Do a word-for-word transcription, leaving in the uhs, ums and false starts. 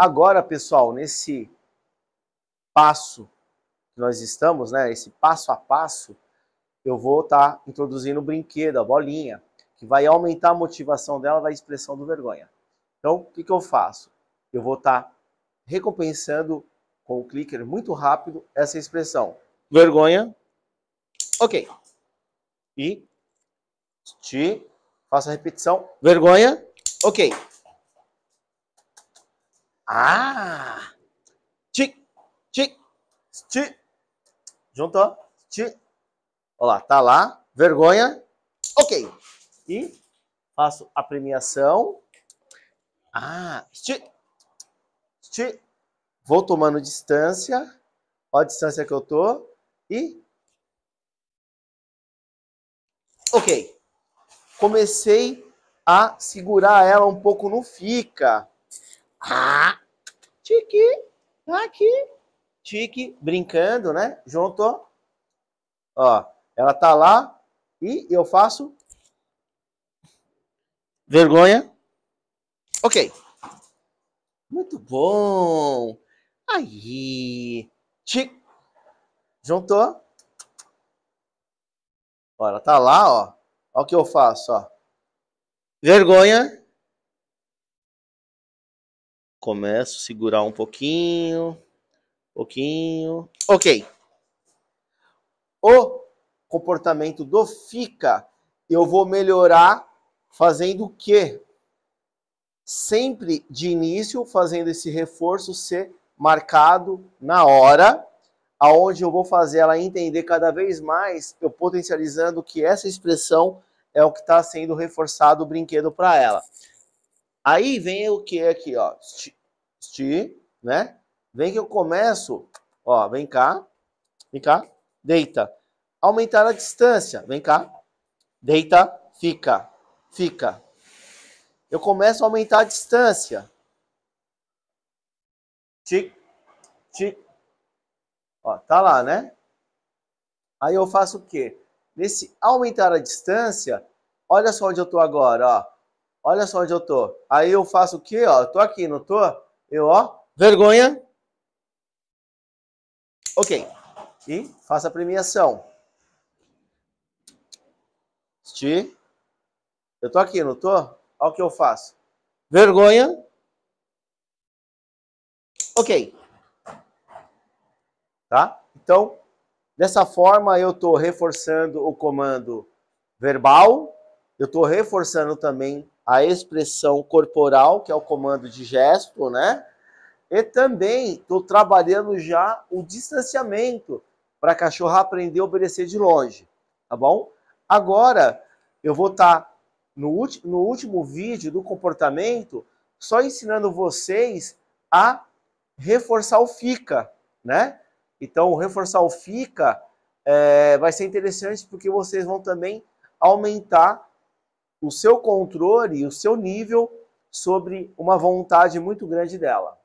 Agora, pessoal, nesse passo que nós estamos, né, esse passo a passo, eu vou estar introduzindo o brinquedo, a bolinha, que vai aumentar a motivação dela da expressão do vergonha. Então, o que que eu faço? Eu vou estar recompensando com o clicker muito rápido essa expressão. Vergonha, ok. E ti, faço a repetição. Vergonha, ok. Ah! Ti, ti, ti. Juntou? Ti. Olha lá, tá lá. Vergonha. Ok. E faço a premiação. Ah! Ti, ti. Vou tomando distância. Olha a distância que eu tô. E... ok. Comecei a segurar ela um pouco no fica. Ah, tique, aqui, tique, brincando, né? Junto, ó, ela tá lá e eu faço vergonha, ok, muito bom, aí, tique, juntou, ó, ela tá lá, ó, ó o que eu faço, ó, vergonha. Começo a segurar um pouquinho, pouquinho, ok. O comportamento do fica, eu vou melhorar fazendo o quê? Sempre de início, fazendo esse reforço ser marcado na hora, aonde eu vou fazer ela entender cada vez mais, eu potencializando que essa expressão é o que está sendo reforçado o brinquedo para ela. Aí vem o que aqui, ó, sti, sti, né? Vem que eu começo, ó, vem cá, vem cá, deita. Aumentar a distância, vem cá, deita, fica, fica. Eu começo a aumentar a distância. Tic, tic. Ó, tá lá, né? Aí eu faço o quê? Nesse aumentar a distância, olha só onde eu tô agora, ó. Olha só onde eu tô. Aí eu faço o quê? Ó, eu tô aqui, não tô? Eu, ó, vergonha. Ok. E faço a premiação. Ti. Eu tô aqui, não tô? Olha o que eu faço. Vergonha. Ok. Tá? Então, dessa forma eu tô reforçando o comando verbal. Eu tô reforçando também a expressão corporal, que é o comando de gesto, né? E também estou trabalhando já o distanciamento para a cachorra aprender a obedecer de longe, tá bom? Agora, eu vou estar tá no, no último vídeo do comportamento só ensinando vocês a reforçar o fica, né? Então, reforçar o fica é, vai ser interessante porque vocês vão também aumentar o seu controle e o seu nível sobre uma vontade muito grande dela.